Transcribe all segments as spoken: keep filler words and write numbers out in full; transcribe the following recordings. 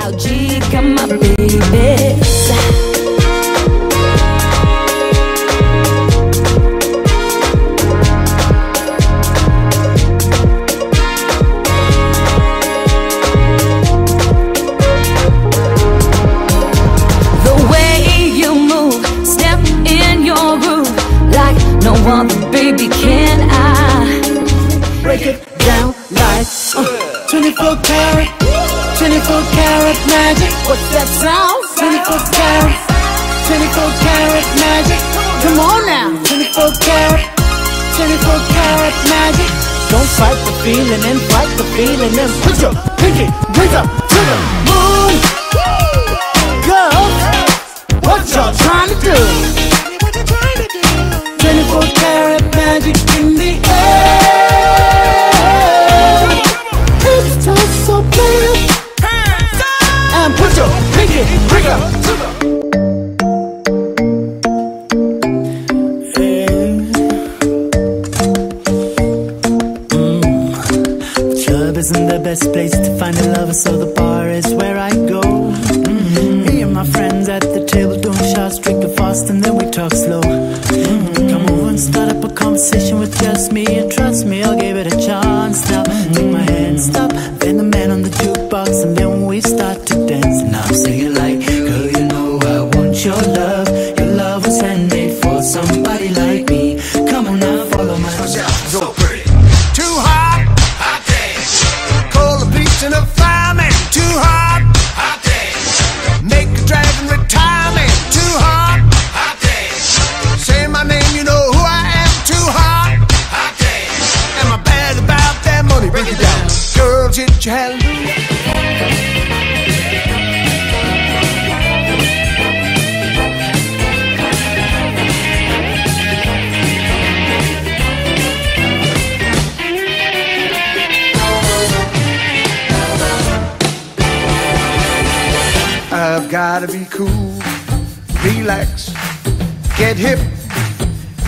Algica, my baby. Baby, can I break it down like uh, twenty-four karat, twenty-four karat magic? What's that sound? twenty-four karat, twenty-four karat magic. Come on now, twenty-four karat, twenty-four karat magic. Don't fight the feeling and fight the feeling and put your pinky ring up to the moon. Girls, what y'all trying to do? twenty-four karat magic in the air. It's just so bad. Hands up! And put your pinky ring up to the mm. The club isn't the best place to find a lover, so the bar is where I go. Mm-hmm. Me and my friends at the table doing shots, drinking fast, and then we talk slow. Start up a conversation with just me, and trust me, I'll give it a chance. Now take my hand, stop, then the man on the jukebox, and then we start to dance. And I'm singing like, girl, you know I want your love. Your love was handmade for somebody like me. Come on now, follow my heart. So pretty, too hot, hot dance. Call the police and a fireman. Too hot, hot dance. Make a drag and retire me. Too hot, hot dance. Say my name, you know. Girls, hit your hallelujah. I've got to be cool, relax, get hip,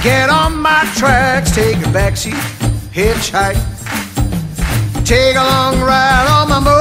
get on my tracks, take a backseat, hitchhike, take a long ride on my motorcycle.